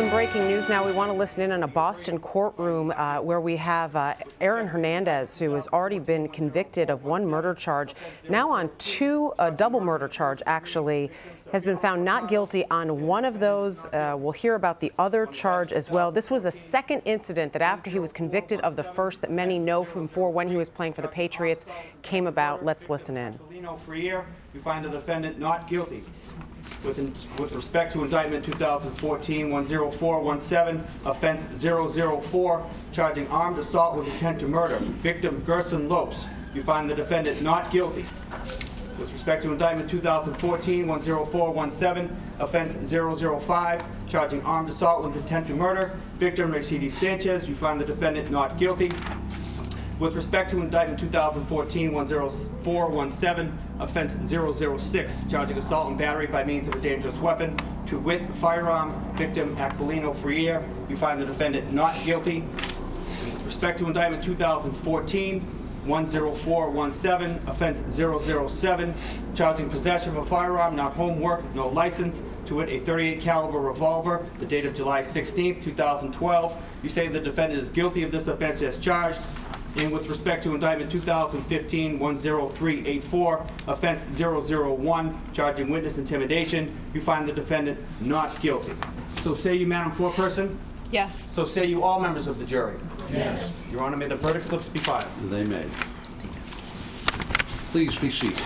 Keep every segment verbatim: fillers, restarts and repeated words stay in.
Some breaking news now. We want to listen in on a Boston courtroom uh, where we have uh, Aaron Hernandez, who has already been convicted of one murder charge, now on two, a double murder charge actually, has been found not guilty on one of those. Uh, we'll hear about the other charge as well. This was a second incident that after he was convicted of the first that many know him for when he was playing for the Patriots came about. Let's listen in. Aquilino Freire, you find the defendant not guilty. With, in, with respect to indictment two thousand fourteen one oh four one seven, offense zero zero four, charging armed assault with intent to murder, victim Gerson Lopes, you find the defendant not guilty. With respect to indictment two thousand fourteen one oh four one seven, offense zero zero five, charging armed assault with intent to murder, victim Mercedes Sanchez, you find the defendant not guilty. With respect to indictment two thousand fourteen one oh four one seven, offense zero zero six, charging assault and battery by means of a dangerous weapon, to wit, firearm, victim Aquilino Freire, we find the defendant not guilty. With respect to indictment two thousand fourteen one oh four one seven, offense zero zero seven, charging possession of a firearm, not home work, no license, to wit, a thirty-eight caliber revolver, the date of July sixteenth two thousand twelve, you say the defendant is guilty of this offense as charged. And with respect to indictment two thousand fifteen one oh three eight four, offense zero zero one, charging witness intimidation, you find the defendant not guilty. So say you, Madam Foreperson? Yes. So say you, all members of the jury? Yes. Your Honor, may the verdict slips be filed. They may. Please be seated.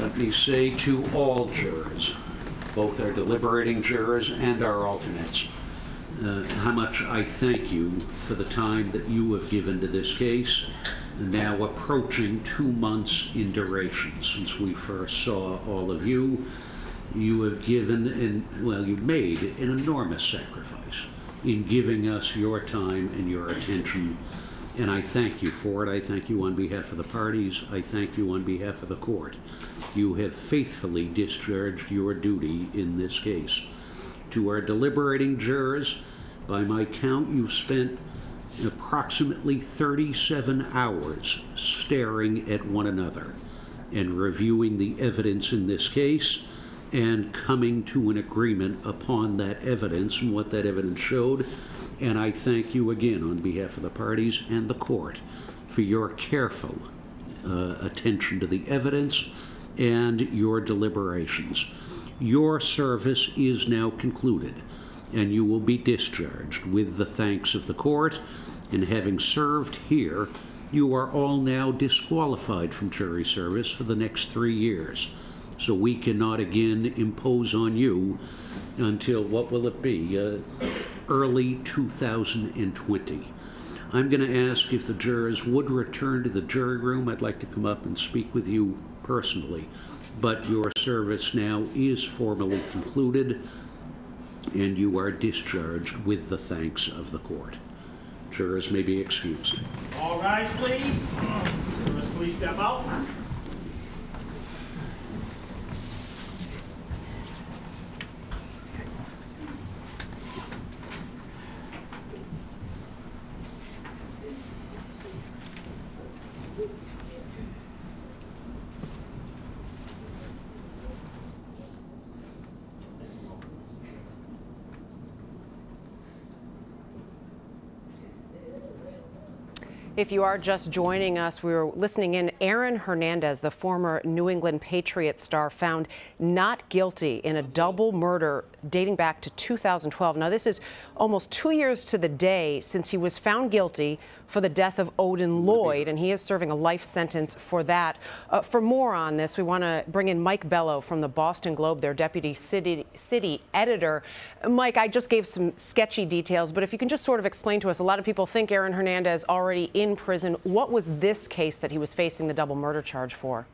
Let me say to all jurors, both our deliberating jurors and our alternates, Uh, how much I thank you for the time that you have given to this case, now approaching two months in duration since we first saw all of you. You have given, and well, you made an enormous sacrifice in giving us your time and your attention, and I thank you for it. I thank you on behalf of the parties. I thank you on behalf of the court. You have faithfully discharged your duty in this case. To our deliberating jurors, by my count, you've spent approximately thirty-seven hours staring at one another and reviewing the evidence in this case and coming to an agreement upon that evidence and what that evidence showed. And I thank you again on behalf of the parties and the court for your careful uh, attention to the evidence and your deliberations. Your service is now concluded, and you will be discharged with the thanks of the court. And having served here, you are all now disqualified from jury service for the next three years. So we cannot again impose on you until, what will it be, uh, early two thousand twenty. I'm going to ask if the jurors would return to the jury room. I'd like to come up and speak with you personally. But your service now is formally concluded, and you are discharged with the thanks of the court. Jurors may be excused. All rise, please. Jurors, please step out. If you are just joining us, we were listening in. Aaron Hernandez, the former New England Patriots star, found not guilty in a double murder dating back to two thousand twelve. Now, this is almost two years to the day since he was found guilty for the death of Odin Lloyd, and he is serving a life sentence for that. Uh, for more on this, we want to bring in Mike Bello from the Boston Globe, their deputy city, city editor. Mike, I just gave some sketchy details, but if you can just sort of explain to us, a lot of people think Aaron Hernandez already in in prison. What was this case that he was facing the double murder charge for?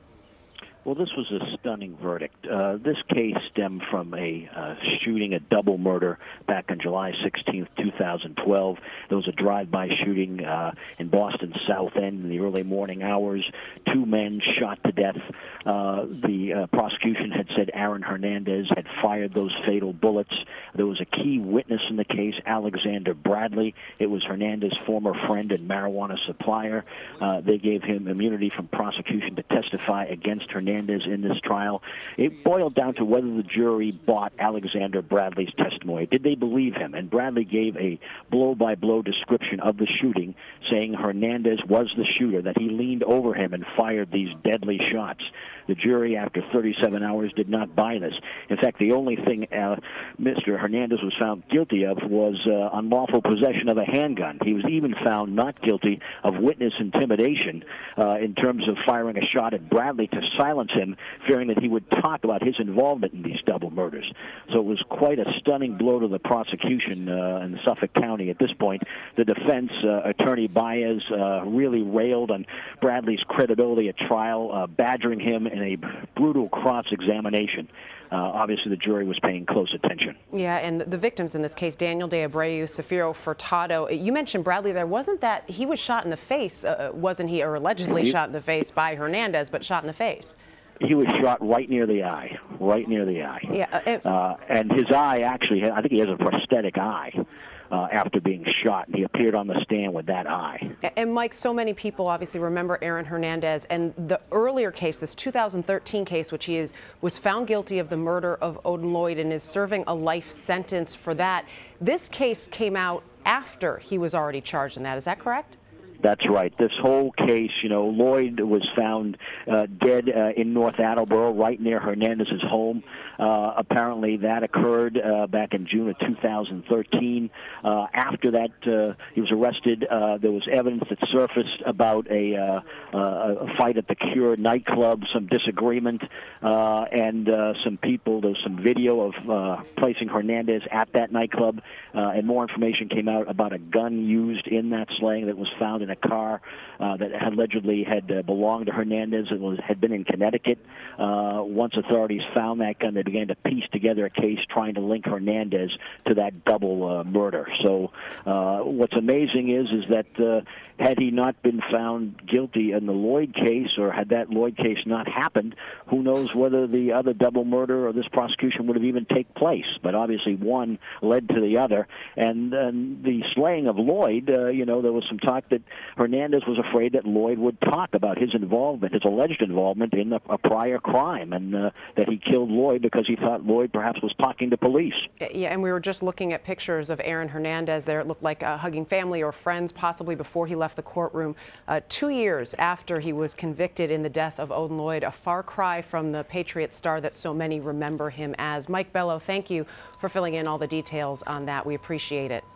Well, this was a stunning verdict. Uh, this case stemmed from a uh, shooting, a double murder, back on July sixteenth two thousand twelve. There was a drive-by shooting uh, in Boston's South End in the early morning hours. Two men shot to death. Uh, the uh, prosecution had said Aaron Hernandez had fired those fatal bullets. There was a key witness in the case, Alexander Bradley. It was Hernandez's former friend and marijuana supplier. Uh, they gave him immunity from prosecution to testify against Hernandez in this trial. It boiled down to whether the jury bought Alexander Bradley's testimony. Did they believe him? And Bradley gave a blow-by-blow description of the shooting, saying Hernandez was the shooter, that he leaned over him and fired these deadly shots. The jury, after thirty-seven hours, did not buy this. In fact, the only thing uh, Mister Hernandez was found guilty of was uh, unlawful possession of a handgun. He was even found not guilty of witness intimidation uh, in terms of firing a shot at Bradley to silence him, fearing that he would talk about his involvement in these double murders. So it was quite a stunning blow to the prosecution uh, in Suffolk County at this point. The defense uh, attorney, Baez, uh, really railed on Bradley's credibility at trial, uh, badgering him in a brutal cross-examination. Uh, obviously, the jury was paying close attention. Yeah, and the victims in this case, Daniel De Abreu, Safiro Furtado. You mentioned Bradley there. Wasn't that he was shot in the face, uh, wasn't he, or allegedly he, shot in the face by Hernandez, but shot in the face? He was shot right near the eye, right near the eye. Yeah. It, uh, and his eye actually, I think he has a prosthetic eye. Uh, after being shot, he appeared on the stand with that eye. And Mike, so many people obviously remember Aaron Hernandez and the earlier case, this two thousand thirteen case, which he is was found guilty of the murder of Odin Lloyd and is serving a life sentence for that. This case came out after he was already charged in that. Is that correct? That's right. This whole case, you know, Lloyd was found uh, dead uh, in North Attleboro, right near Hernandez's home. Uh, apparently that occurred uh, back in June of two thousand thirteen. Uh, after that, uh, he was arrested. Uh, there was evidence that surfaced about a, uh, uh, a fight at the Cure nightclub, some disagreement, uh, and uh, some people, there was some video of uh, placing Hernandez at that nightclub, uh, and more information came out about a gun used in that slaying that was found in a car uh, that allegedly had uh, belonged to Hernandez and was, had been in Connecticut. Uh, once authorities found that gun, they began to piece together a case trying to link Hernandez to that double uh, murder. So uh, what's amazing is is that uh, had he not been found guilty in the Lloyd case, or had that Lloyd case not happened, who knows whether the other double murder or this prosecution would have even taken place. But obviously one led to the other. And, and the slaying of Lloyd, uh, you know, there was some talk that Hernandez was afraid that Lloyd would talk about his involvement, his alleged involvement in a, a prior crime, and uh, that he killed Lloyd because he thought Lloyd perhaps was talking to police. Yeah, and we were just looking at pictures of Aaron Hernandez there. It looked like uh, hugging family or friends, possibly before he left the courtroom. Uh, two years after he was convicted in the death of Odin Lloyd, a far cry from the Patriot star that so many remember him as. Mike Bello, thank you for filling in all the details on that. We appreciate it.